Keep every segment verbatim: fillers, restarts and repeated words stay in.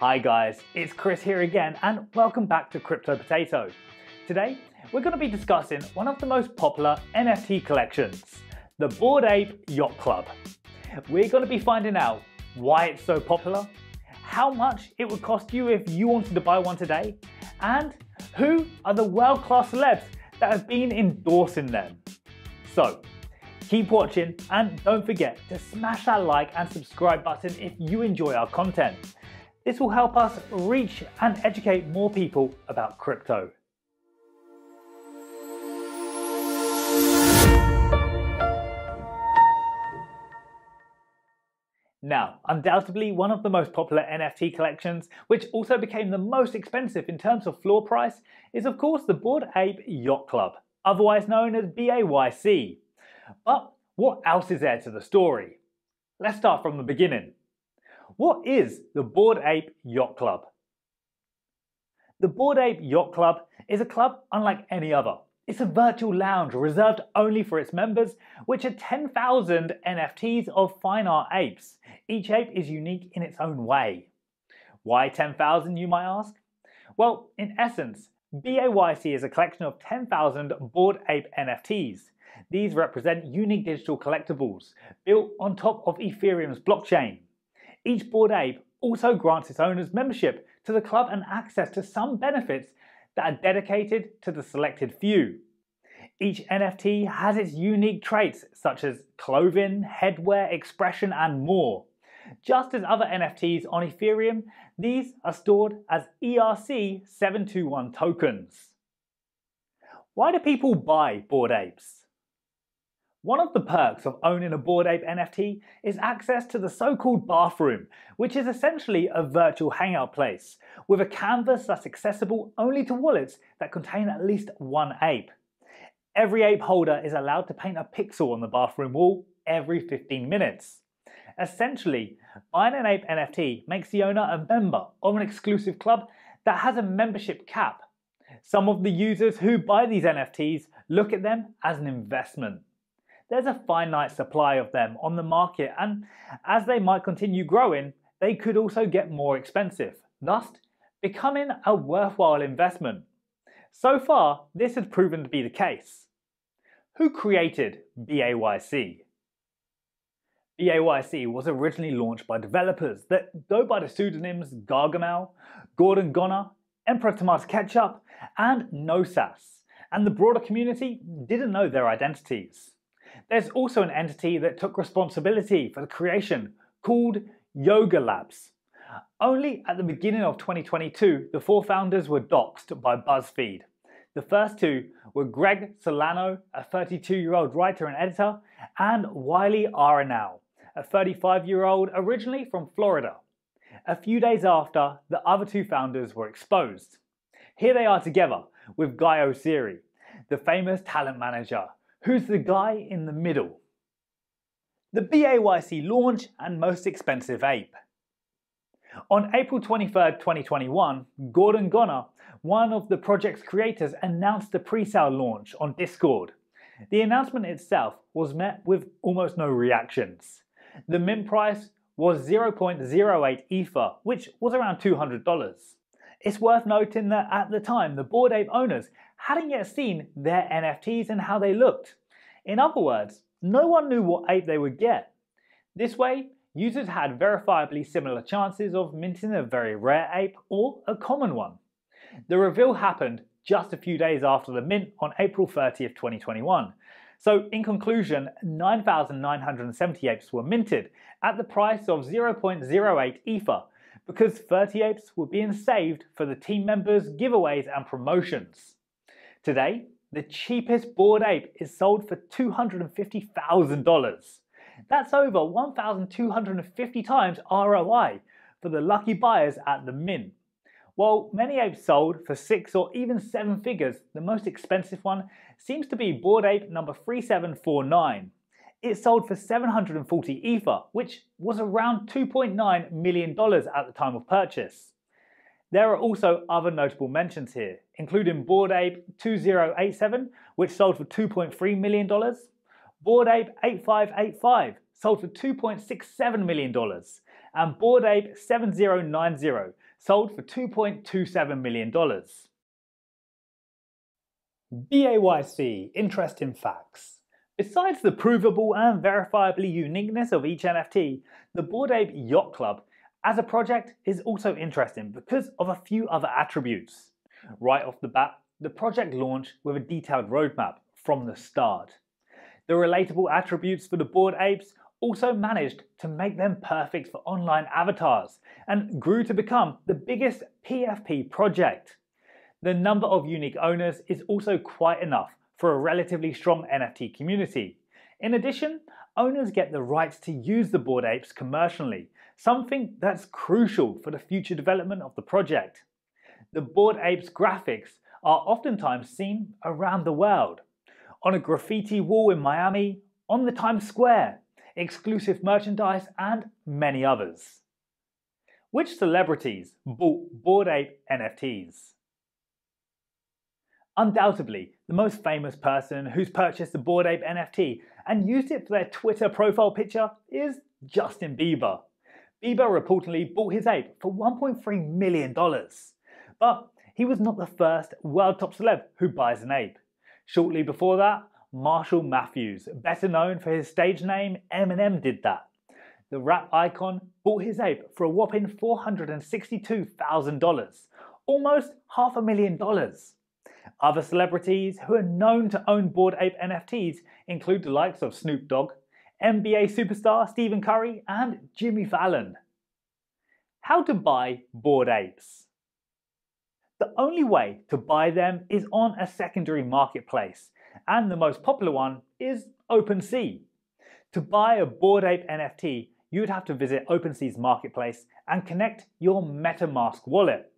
Hi guys, it's Chris here again and welcome back to Crypto Potato. Today, we're going to be discussing one of the most popular N F T collections, the Bored Ape Yacht Club. We're going to be finding out why it's so popular, how much it would cost you if you wanted to buy one today, and who are the world-class celebs that have been endorsing them. So, keep watching and don't forget to smash that like and subscribe button if you enjoy our content. This will help us reach and educate more people about crypto. Now, undoubtedly one of the most popular N F T collections, which also became the most expensive in terms of floor price, is of course the Bored Ape Yacht Club, otherwise known as B A Y C. But what else is there to the story? Let's start from the beginning. What is the Bored Ape Yacht Club? The Bored Ape Yacht Club is a club unlike any other. It's a virtual lounge reserved only for its members, which are ten thousand N F Ts of fine art apes. Each ape is unique in its own way. Why ten thousand, you might ask? Well, in essence, B A Y C is a collection of ten thousand Bored Ape N F Ts. These represent unique digital collectibles built on top of Ethereum's blockchain. Each Bored Ape also grants its owners membership to the club and access to some benefits that are dedicated to the selected few. Each N F T has its unique traits such as clothing, headwear, expression and more. Just as other N F Ts on Ethereum, these are stored as E R C seven twenty-one tokens. Why do people buy Bored Apes? One of the perks of owning a Bored Ape N F T is access to the so-called bathroom, which is essentially a virtual hangout place, with a canvas that's accessible only to wallets that contain at least one ape. Every ape holder is allowed to paint a pixel on the bathroom wall every fifteen minutes. Essentially, buying an ape N F T makes the owner a member of an exclusive club that has a membership cap. Some of the users who buy these N F Ts look at them as an investment. There's a finite supply of them on the market, and as they might continue growing, they could also get more expensive, thus becoming a worthwhile investment. So far, this has proven to be the case. Who created B A Y C? B A Y C was originally launched by developers that go by the pseudonyms Gargamel, Gordon Goner, Emperor Tomato Ketchup, and NoSass, and the broader community didn't know their identities. There's also an entity that took responsibility for the creation called Yoga Labs. Only at the beginning of twenty twenty-two, the four founders were doxxed by BuzzFeed. The first two were Greg Solano, a thirty-two-year-old writer and editor, and Wiley Arenal, a thirty-five-year-old originally from Florida. A few days after, the other two founders were exposed. Here they are together with Guy Oseri, the famous talent manager. Who's the guy in the middle? The B A Y C launch and most expensive ape. On April twenty-third, twenty twenty-one, Gordon Goner, one of the project's creators, announced the pre-sale launch on Discord. The announcement itself was met with almost no reactions. The mint price was zero point zero eight Ether, which was around two hundred dollars. It's worth noting that at the time, the Bored Ape owners hadn't yet seen their N F Ts and how they looked. In other words, no one knew what ape they would get. This way, users had verifiably similar chances of minting a very rare ape or a common one. The reveal happened just a few days after the mint on April thirtieth, twenty twenty-one. So in conclusion, nine thousand nine hundred seventy apes were minted at the price of zero point zero eight Ether, because thirty apes were being saved for the team members' giveaways and promotions. Today, the cheapest Bored Ape is sold for two hundred fifty thousand dollars. That's over one thousand two hundred fifty times R O I for the lucky buyers at the mint. While many apes sold for six or even seven figures, the most expensive one seems to be Bored Ape number three seven four nine. It sold for seven hundred forty Ether, which was around two point nine million dollars at the time of purchase. There are also other notable mentions here, including Bored Ape two zero eight seven, which sold for two point three million dollars, Bored Ape eight five eight five, sold for two point six seven million dollars, and Bored Ape seven zero nine zero, sold for two point two seven million dollars. B A Y C, interesting facts. Besides the provable and verifiably uniqueness of each N F T, the Bored Ape Yacht Club as a project is also interesting because of a few other attributes. Right off the bat, the project launched with a detailed roadmap from the start. The relatable attributes for the Bored Apes also managed to make them perfect for online avatars and grew to become the biggest P F P project. The number of unique owners is also quite enough for a relatively strong N F T community. In addition, owners get the rights to use the Bored Apes commercially, something that's crucial for the future development of the project. The Bored Apes graphics are oftentimes seen around the world. On a graffiti wall in Miami, on the Times Square, exclusive merchandise, and many others. Which celebrities bought Bored Ape N F Ts? Undoubtedly, the most famous person who's purchased the Bored Ape N F T and used it for their Twitter profile picture is Justin Bieber. Bieber reportedly bought his ape for one point three million dollars. But he was not the first world top celeb who buys an ape. Shortly before that, Marshall Mathers, better known for his stage name Eminem, did that. The rap icon bought his ape for a whopping four hundred sixty-two thousand dollars, almost half a million dollars. Other celebrities who are known to own Bored Ape N F Ts include the likes of Snoop Dogg, N B A superstar Stephen Curry, and Jimmy Fallon. How to buy Bored Apes? The only way to buy them is on a secondary marketplace, and the most popular one is OpenSea. To buy a Bored Ape N F T, you'd have to visit OpenSea's marketplace and connect your MetaMask wallet.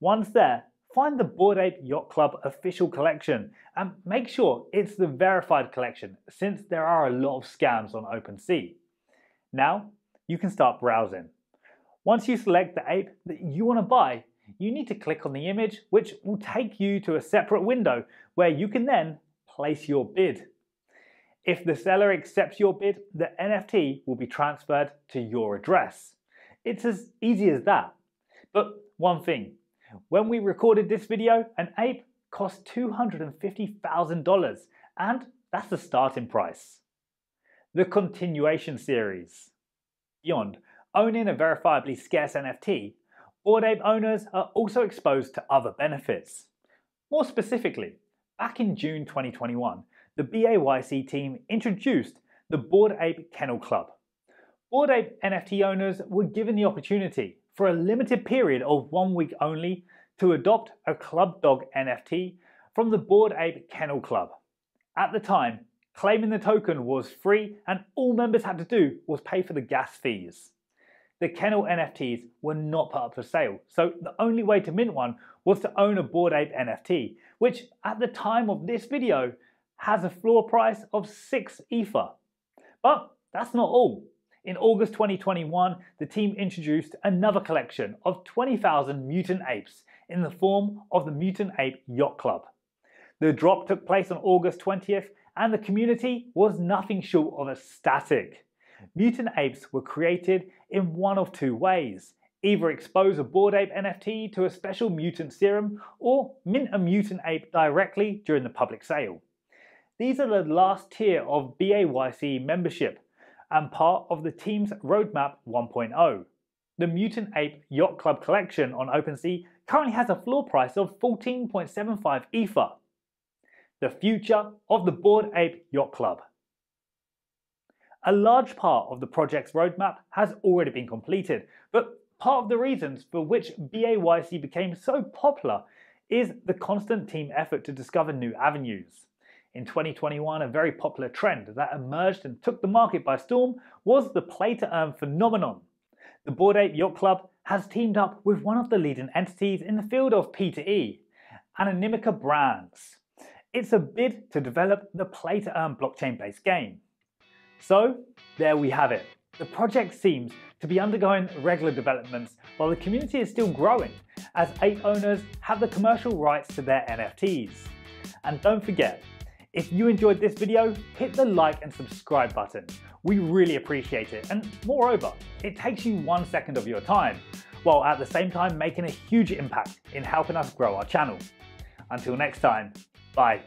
Once there, find the Bored Ape Yacht Club official collection and make sure it's the verified collection, since there are a lot of scams on OpenSea. Now you can start browsing. Once you select the ape that you want to buy, you need to click on the image, which will take you to a separate window where you can then place your bid. If the seller accepts your bid, the N F T will be transferred to your address. It's as easy as that. But one thing, when we recorded this video, an ape cost two hundred fifty thousand dollars, and that's the starting price. The continuation series. Beyond owning a verifiably scarce N F T, Bored Ape owners are also exposed to other benefits. More specifically, back in June twenty twenty-one, the B A Y C team introduced the Bored Ape Kennel Club. Bored Ape N F T owners were given the opportunity for a limited period of one week only to adopt a club dog N F T from the Bored Ape Kennel Club. At the time, claiming the token was free and all members had to do was pay for the gas fees. The kennel N F Ts were not put up for sale, so the only way to mint one was to own a Bored Ape N F T, which at the time of this video has a floor price of six ether. But that's not all. In August twenty twenty-one, the team introduced another collection of twenty thousand mutant apes in the form of the Mutant Ape Yacht Club. The drop took place on August twentieth, and the community was nothing short of ecstatic. Mutant apes were created in one of two ways: either expose a Bored Ape N F T to a special mutant serum, or mint a mutant ape directly during the public sale. These are the last tier of B A Y C membership, and part of the team's Roadmap one point oh. The Mutant Ape Yacht Club collection on OpenSea currently has a floor price of fourteen point seven five ether. The future of the Bored Ape Yacht Club. A large part of the project's roadmap has already been completed, but part of the reasons for which B A Y C became so popular is the constant team effort to discover new avenues. In twenty twenty-one, a very popular trend that emerged and took the market by storm was the play-to-earn phenomenon. The Bored Ape Yacht Club has teamed up with one of the leading entities in the field of P two E, Anonymica Brands. It's a bid to develop the play-to-earn blockchain-based game. So there we have it. The project seems to be undergoing regular developments while the community is still growing, as ape owners have the commercial rights to their N F Ts. And don't forget, If you enjoyed this video, hit the like and subscribe button. We really appreciate it, and moreover, it takes you one second of your time, while at the same time making a huge impact in helping us grow our channel. Until next time, bye.